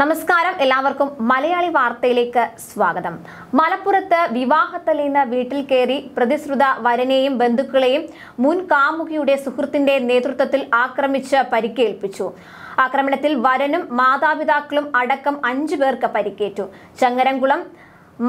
നമസ്കാരം എല്ലാവർക്കും മലയാളി വാർത്തയിലേക്ക് സ്വാഗതം. മലപ്പുറത്ത് വിവാഹത്തലേന്ന് വീട്ടിൽ കയറി പ്രതിശ്രുത വരനെയും ബന്ധുക്കളെയും മുൻ കാമുകിയുടെ സുഹൃത്തിന്റെ നേതൃത്വത്തിൽ ആക്രമിച്ച് പരിക്കേൽപ്പിച്ചു. ആക്രമണത്തിൽ വരനും മാതാപിതാക്കളും അടക്കം 5 പേർക്ക് പരിക്കേറ്റു. ചങ്ങരംകുളം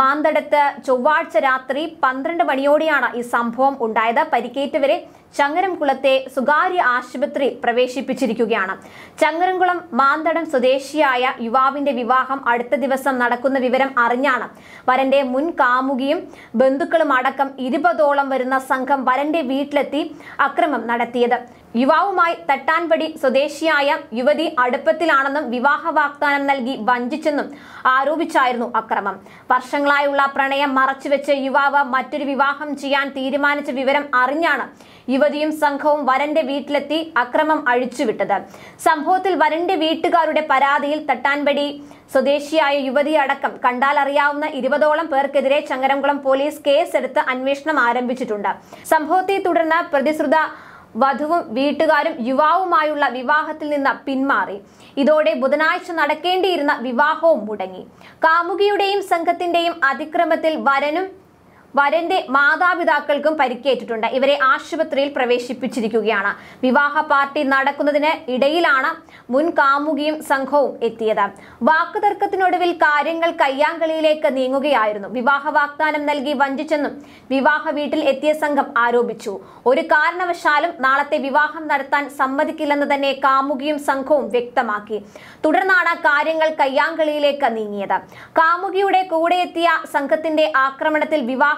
മാന്തടത്ത് ചൊവ്വാഴ്ച രാത്രി 12 മണിയോടെയാണ് ഈ സംഭവം ഉണ്ടായത്. പരിക്കേറ്റവരെ ചങ്ങരംകുളത്തെ സ്വകാര്യ ആശുപത്രി പ്രവേശിപ്പിച്ചിരിക്കുകയാണ്. ചങ്ങരംകുളം മാന്തടം സ്വദേശിയായ യുവാവിന്റെ വിവാഹം അടുത്ത ദിവസം നടക്കുന്ന വിവരം അറിഞ്ഞാണ് വരന്റെ മുൻ കാമുകിയും ബന്ധുക്കളും അടക്കം 20ഓളം വരുന്ന സംഘം വരന്റെ വീട്ടിലെത്തി അക്രമം നടത്തിയത്. യുവാവുമായി തട്ടാൻപടി സ്വദേശിയായ യുവതി അടുപ്പത്തിലാണെന്നും വിവാഹ വാഗ്ദാനം നൽകി വഞ്ചിച്ചെന്നും ആരോപിച്ചായിരുന്നു അക്രമം. വർഷങ്ങളായുള്ള പ്രണയം മറച്ചുവെച്ച് യുവാവ് മറ്റൊരു വിവാഹം ചെയ്യാൻ തീരുമാനിച്ച വിവരം അറിഞ്ഞാണ് യുവതിയും സംഘവും വരന്റെ വീട്ടിലെത്തി അക്രമം അഴിച്ചുവിട്ടത്. സംഭവത്തിൽ വരന്റെ വീട്ടുകാരുടെ പരാതിയിൽ തട്ടാൻപടി സ്വദേശിയായ യുവതി അടക്കം കണ്ടാലറിയാവുന്ന 20ഓളം പേർക്കെതിരെ ചങ്ങരംകുളം പോലീസ് കേസെടുത്ത് അന്വേഷണം ആരംഭിച്ചിട്ടുണ്ട്. സംഭവത്തെ തുടർന്ന് പ്രതിശ്രുത വധുവും വീട്ടുകാരും യുവാവുമായുള്ള വിവാഹത്തിൽ നിന്ന് പിന്മാറി. ഇതോടെ ബുധനാഴ്ച നടക്കേണ്ടിയിരുന്ന വിവാഹവും മുടങ്ങി. കാമുകിയുടെയും സംഘത്തിന്റെയും അതിക്രമത്തിൽ വരനും വരന്റെ മാതാപിതാക്കൾക്കും പരിക്കേറ്റിട്ടുണ്ട്. ഇവരെ ആശുപത്രിയിൽ പ്രവേശിപ്പിച്ചിരിക്കുകയാണ്. വിവാഹ പാർട്ടി നടക്കുന്നതിന് ഇടയിലാണ് മുൻ കാമുകിയും സംഘവും എത്തിയത്. വാക്കുതർക്കത്തിനൊടുവിൽ കാര്യങ്ങൾ കയ്യാങ്കളിയിലേക്ക് നീങ്ങുകയായിരുന്നു. വിവാഹ വാഗ്ദാനം നൽകി വഞ്ചിച്ചെന്നും വിവാഹ വീട്ടിൽ എത്തിയ സംഘം ആരോപിച്ചു. ഒരു കാരണവശാലും നാളത്തെ വിവാഹം നടത്താൻ സമ്മതിക്കില്ലെന്ന് തന്നെ കാമുകിയും സംഘവും വ്യക്തമാക്കി. തുടർന്നാണ് കാര്യങ്ങൾ കയ്യാങ്കളിയിലേക്ക് നീങ്ങിയത്. കാമുകിയുടെ കൂടെയെത്തിയ സംഘത്തിന്റെ ആക്രമണത്തിൽ വിവാഹ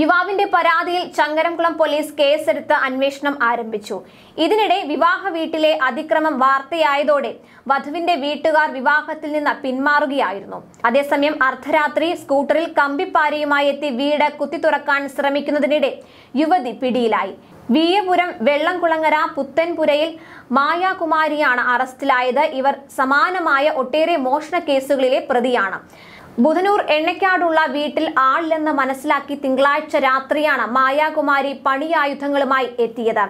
യുവാവിന്റെ പരാതിയിൽ ചങ്ങരംകുളം പോലീസ് കേസെടുത്ത് അന്വേഷണം ആരംഭിച്ചു. ഇതിനിടെ വിവാഹ വീട്ടിലെ അതിക്രമം വാർത്തയായതോടെ വധുവിന്റെ വീട്ടുകാർ വിവാഹത്തിൽ നിന്ന് പിന്മാറുകയായിരുന്നു. അതേസമയം അർദ്ധരാത്രി സ്കൂട്ടറിൽ കമ്പിപ്പാരയുമായി എത്തി വീട് കുത്തി തുറക്കാൻ ശ്രമിക്കുന്നതിനിടെ യുവതി പിടിയിലായി. വീയപുരം വെള്ളംകുളങ്ങര പുത്തൻപുരയിൽ മായാകുമാരിയാണ് അറസ്റ്റിലായത്. ഇവർ സമാനമായ ഒട്ടേറെ മോഷണ കേസുകളിലെ പ്രതിയാണ്. ബുധനൂർ എണ്ണക്കാടുള്ള വീട്ടിൽ ആളില്ലെന്ന് മനസ്സിലാക്കി തിങ്കളാഴ്ച രാത്രിയാണ് മായാകുമാരി പണിയായുധങ്ങളുമായി എത്തിയത്.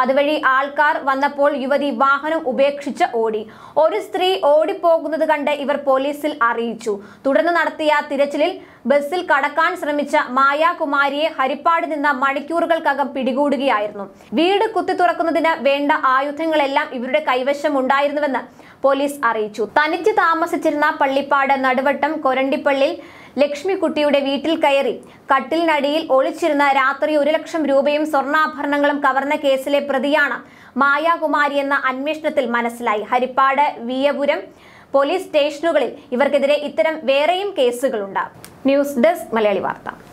അതുവഴി ആൾക്കാർ വന്നപ്പോൾ യുവതി വാഹനം ഉപേക്ഷിച്ച് ഓടി. ഒരു സ്ത്രീ ഓടിപ്പോകുന്നത് കണ്ട് ഇവർ പോലീസിൽ അറിയിച്ചു. തുടർന്ന് നടത്തിയ തിരച്ചിലിൽ ബസ്സിൽ കടക്കാൻ ശ്രമിച്ച മായാകുമാരിയെ ഹരിപ്പാട് നിന്ന് മണിക്കൂറുകൾക്കകം പിടികൂടുകയായിരുന്നു. വീട് കുത്തി തുറക്കുന്നതിന് വേണ്ട ആയുധങ്ങളെല്ലാം ഇവരുടെ കൈവശം ഉണ്ടായിരുന്നുവെന്ന് പോലീസ് അറിയിച്ചു. തനിച്ച് താമസിച്ചിരുന്ന പള്ളിപ്പാട് നടുവട്ടം കൊരണ്ടിപ്പള്ളിൽ ലക്ഷ്മിക്കുട്ടിയുടെ വീട്ടിൽ കയറി കട്ടിലിനടിയിൽ ഒളിച്ചിരുന്ന രാത്രി 1 ലക്ഷം രൂപയും സ്വർണ്ണാഭരണങ്ങളും കവർന്ന കേസിലെ പ്രതിയാണ് മായാകുമാരി എന്ന അന്വേഷണത്തിൽ മനസ്സിലായി. ഹരിപ്പാട്, വീയപുരം പോലീസ് സ്റ്റേഷനുകളിൽ ഇവർക്കെതിരെ ഇത്തരം വേറെയും കേസുകളുണ്ട്. ന്യൂസ് ഡെസ്ക് മലയാളി വാർത്ത.